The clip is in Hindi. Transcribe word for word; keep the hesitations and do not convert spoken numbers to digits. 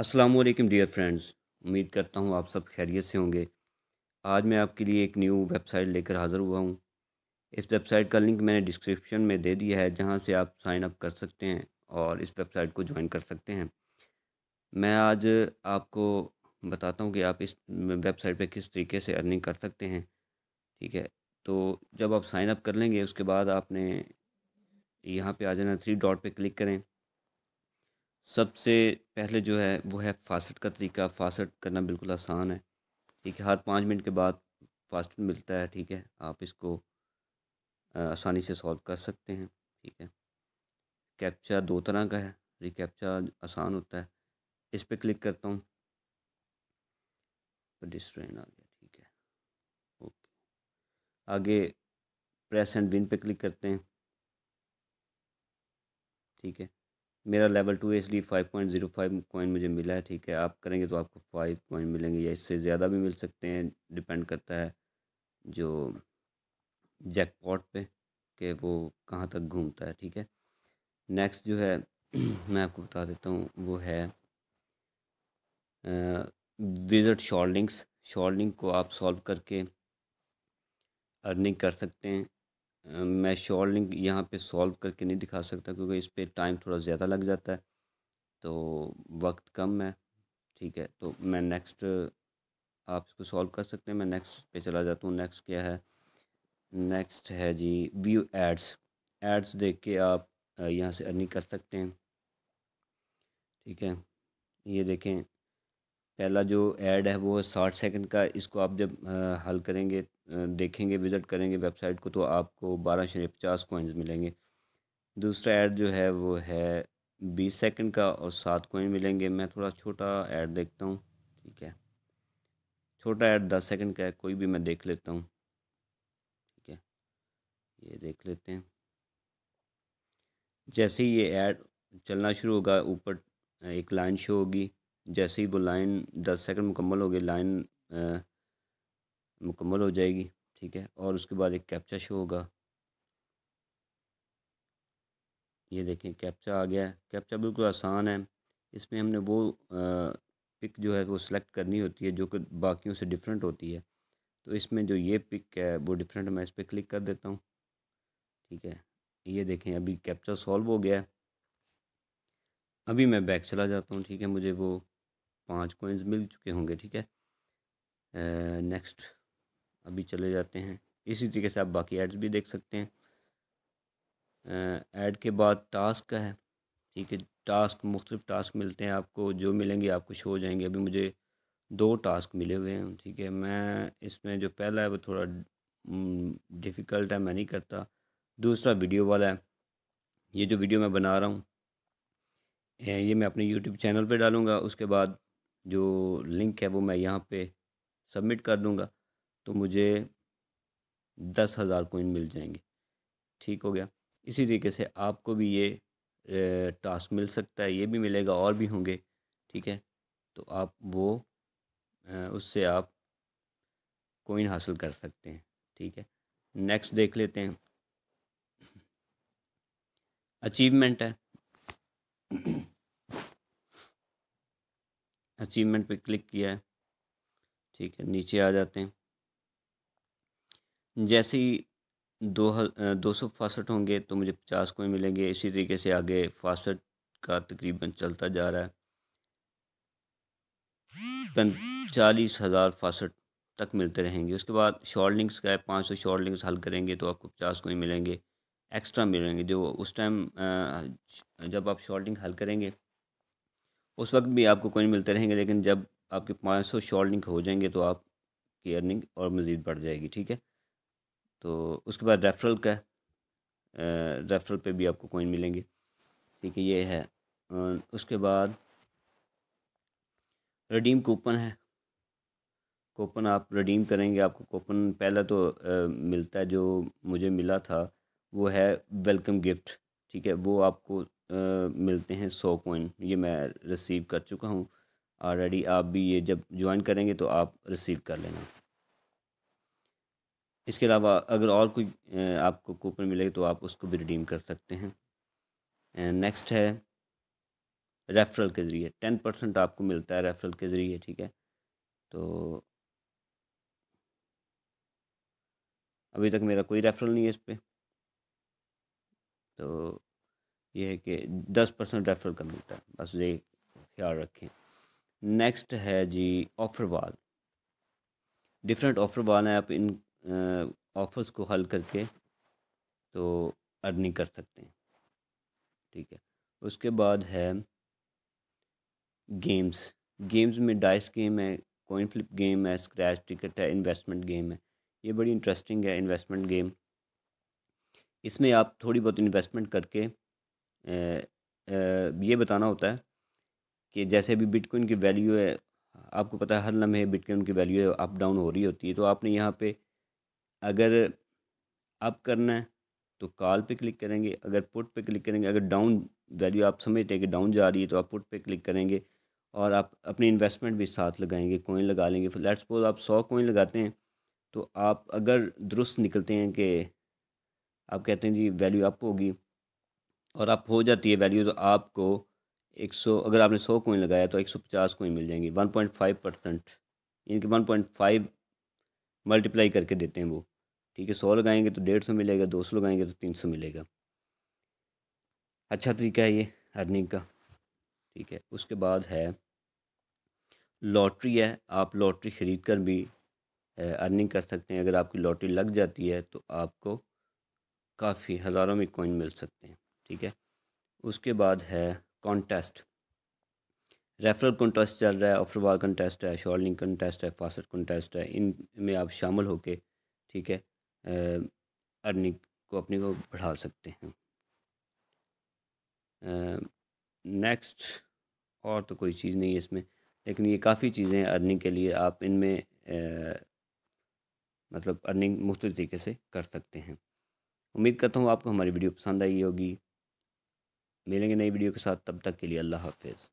अस्सलाम वालेकुम डियर फ्रेंड्स, उम्मीद करता हूँ आप सब खैरियत से होंगे। आज मैं आपके लिए एक न्यू वेबसाइट लेकर हाज़िर हुआ हूँ। इस वेबसाइट का लिंक मैंने डिस्क्रिप्शन में दे दिया है, जहाँ से आप साइन अप कर सकते हैं और इस वेबसाइट को ज्वाइन कर सकते हैं। मैं आज आपको बताता हूँ कि आप इस वेबसाइट पर किस तरीके से अर्निंग कर सकते हैं। ठीक है, तो जब आप साइन अप कर लेंगे उसके बाद आपने यहाँ पर आ जाना, थ्री डॉट पर क्लिक करें। सबसे पहले जो है वो है फास्टेट का तरीका। फास्टेट करना बिल्कुल आसान है, ठीक है। हर पाँच मिनट के बाद फास्टेट मिलता है, ठीक है। आप इसको आसानी से सॉल्व कर सकते हैं, ठीक है। कैप्चा दो तरह का है, रिकैप्चा आसान होता है। इस पर क्लिक करता हूँ, डिस्ट्रेन आ गया, ठीक है, ओके। आगे प्रेस एंड विन पे क्लिक करते हैं, ठीक है। मेरा लेवल टू है इसलिए five point zero five coin मुझे मिला है, ठीक है। आप करेंगे तो आपको फाइव कॉइन मिलेंगे या इससे ज़्यादा भी मिल सकते हैं। डिपेंड करता है जो जैकपॉट पे कि वो कहाँ तक घूमता है, ठीक है। नेक्स्ट जो है मैं आपको बता देता हूँ, वो है visit short links. Short link को आप सॉल्व करके अर्निंग कर सकते हैं। मैं शॉर्ट लिंक यहाँ पे सॉल्व करके नहीं दिखा सकता क्योंकि इस पर टाइम थोड़ा ज़्यादा लग जाता है, तो वक्त कम है, ठीक है। तो मैं नेक्स्ट, आप इसको सॉल्व कर सकते हैं, मैं नेक्स्ट पे चला जाता हूँ। नेक्स्ट क्या है? नेक्स्ट है जी व्यू एड्स। एड्स देख के आप यहाँ से अर्निंग कर सकते हैं, ठीक है। ये देखें, पहला जो ऐड है वो साठ सेकंड का। इसको आप जब हल करेंगे, देखेंगे, विज़िट करेंगे वेबसाइट को, तो आपको बारह शरीफ पचास कोइंस मिलेंगे। दूसरा ऐड जो है वो है बीस सेकंड का और सात कोइन मिलेंगे। मैं थोड़ा छोटा ऐड देखता हूँ, ठीक है। छोटा ऐड दस सेकंड का है, कोई भी मैं देख लेता हूँ, ठीक है। ये देख लेते हैं। जैसे ही ये ऐड चलना शुरू होगा ऊपर एक लाइन शो होगी। जैसे ही वो लाइन दस सेकंड मुकम्मल हो गई, लाइन मुकम्मल हो जाएगी, ठीक है। और उसके बाद एक कैप्चा शो होगा। ये देखें, कैप्चा आ गया है। कैप्चा बिल्कुल आसान है। इसमें हमने वो आ, पिक जो है वो सिलेक्ट करनी होती है जो कि बाकियों से डिफरेंट होती है। तो इसमें जो ये पिक है वो डिफरेंट है। मैं इस पर क्लिक कर देता हूँ, ठीक है। ये देखें, अभी कैप्चा सॉल्व हो गया है। अभी मैं बैक चला जाता हूँ, ठीक है। मुझे वो पाँच कॉइंस मिल चुके होंगे, ठीक है। नेक्स्ट अभी चले जाते हैं। इसी तरीके से आप बाकी एड्स भी देख सकते हैं। ऐड के बाद टास्क का है, ठीक है। टास्क, मुख्तलिफ टास्क मिलते हैं आपको, जो मिलेंगे आपको शो हो जाएंगे। अभी मुझे दो टास्क मिले हुए हैं, ठीक है। मैं इसमें जो पहला है वो थोड़ा डिफ़िकल्ट है, मैं नहीं करता। दूसरा वीडियो वाला है। ये जो वीडियो मैं बना रहा हूँ ये मैं अपने यूट्यूब चैनल पे डालूंगा। उसके बाद जो लिंक है वो मैं यहाँ पे सबमिट कर दूंगा, तो मुझे दस हज़ार कॉइन मिल जाएंगे, ठीक हो गया। इसी तरीके से आपको भी ये टास्क मिल सकता है, ये भी मिलेगा और भी होंगे, ठीक है। तो आप वो उससे आप कॉइन हासिल कर सकते हैं, ठीक है। नेक्स्ट देख लेते हैं, अचीवमेंट है। अचीवमेंट पे क्लिक किया है, ठीक है। नीचे आ जाते हैं। जैसे ही दो दो सौ फासठ होंगे तो मुझे पचास कोई मिलेंगे। इसी तरीके से आगे फासठ का तकरीबन चलता जा रहा है, चालीस हज़ार फासठ तक मिलते रहेंगे। उसके बाद शॉर्ट लिंक्स का है, पाँच सौ शॉर्ट लिंक्स हल करेंगे तो आपको पचास कोई मिलेंगे, एक्स्ट्रा मिलेंगे। जो उस टाइम जब आप शॉर्ट लिंक हल करेंगे उस वक्त भी आपको कोइन मिलते रहेंगे, लेकिन जब आपके पाँच सौ शॉर्ट लिंक हो जाएंगे तो आपकी अर्निंग और मज़ीद बढ़ जाएगी, ठीक है। तो उसके बाद रेफरल का, रेफरल पे भी आपको कोइन मिलेंगे, ठीक है। ये है। उसके बाद रिडीम कूपन है। कूपन आप रिडीम करेंगे, आपको कूपन पहला तो आ, मिलता है। जो मुझे मिला था वो है वेलकम गिफ्ट, ठीक है। वो आपको आ, मिलते हैं सौ कॉइन। ये मैं रिसीव कर चुका हूँ ऑलरेडी। आप भी ये जब ज्वाइन करेंगे तो आप रिसीव कर लेना। इसके अलावा अगर और कोई आ, आपको कूपन मिलेगा तो आप उसको भी रिडीम कर सकते हैं। नेक्स्ट है रेफरल के ज़रिए टेन परसेंट आपको मिलता है रेफरल के ज़रिए। ठीक है, तो अभी तक मेरा कोई रेफरल नहीं है इस पर, तो ये है कि दस परसेंट रेफरल का मिलता है, बस ये ख्याल रखें। नेक्स्ट है जी offer wall, different offer wall हैं, आप इन ऑफर्स को हल करके तो अर्निंग कर सकते हैं। ठीक है, उसके बाद है गेम्स, गेम्स में डाइस गेम है, कॉइन फ्लिप गेम है, स्क्रैच टिकट है, इन्वेस्टमेंट गेम है। ये बड़ी इंटरेस्टिंग है इन्वेस्टमेंट गेम, इसमें आप थोड़ी बहुत इन्वेस्टमेंट करके ए, ए, ये बताना होता है कि जैसे अभी बिटकॉइन की वैल्यू है, आपको पता है हर लम्हे बिटकॉइन की वैल्यू है अप डाउन हो रही होती है, तो आपने यहाँ पे अगर अप करना है तो कॉल पे क्लिक करेंगे, अगर पुट पे क्लिक करेंगे, अगर डाउन वैल्यू आप समझते हैं कि डाउन जा रही है तो आप पुट पे क्लिक करेंगे और आप अपनी इन्वेस्टमेंट भी साथ लगाएंगे, कॉइन लगा लेंगे। लेट्स सपोज आप सौ कॉइन लगाते हैं तो आप अगर दुरुस्त निकलते हैं कि आप कहते हैं जी वैल्यू अप होगी और आप हो जाती है वैल्यू, तो आपको एक सौ, अगर आपने सौ कोइन लगाया तो एक सौ पचास कोइन मिल जाएंगी, वन पॉइंट फाइव परसेंट, इनके वन पॉइंट फाइव मल्टीप्लाई करके देते हैं वो। ठीक है, सौ लगाएंगे तो डेढ़ सौ मिलेगा, दो सौ लगाएंगे तो तीन सौ मिलेगा। अच्छा तरीका है ये अर्निंग का। ठीक है, उसके बाद है लॉटरी है, आप लॉटरी ख़रीद कर भी अर्निंग कर सकते हैं। अगर आपकी लॉटरी लग जाती है तो आपको काफ़ी हज़ारों में कोइन मिल सकते हैं। ठीक है, उसके बाद है कॉन्टेस्ट, रेफरल कॉन्टेस्ट चल रहा है, ऑफरवाल कॉन्टेस्ट है, शॉर्ट लिंक कॉन्टेस्ट है, फास्ट कॉन्टेस्ट है, इन में आप शामिल होके ठीक है अर्निंग को अपने को बढ़ा सकते हैं। नेक्स्ट और तो कोई चीज़ नहीं है इसमें, लेकिन ये काफ़ी चीज़ें अर्निंग के लिए, आप इनमें मतलब अर्निंग मुख्त तरीके से कर सकते हैं। उम्मीद करता हूँ आपको हमारी वीडियो पसंद आई होगी। मिलेंगे नई वीडियो के साथ, तब तक के लिए अल्लाह हाफिज़।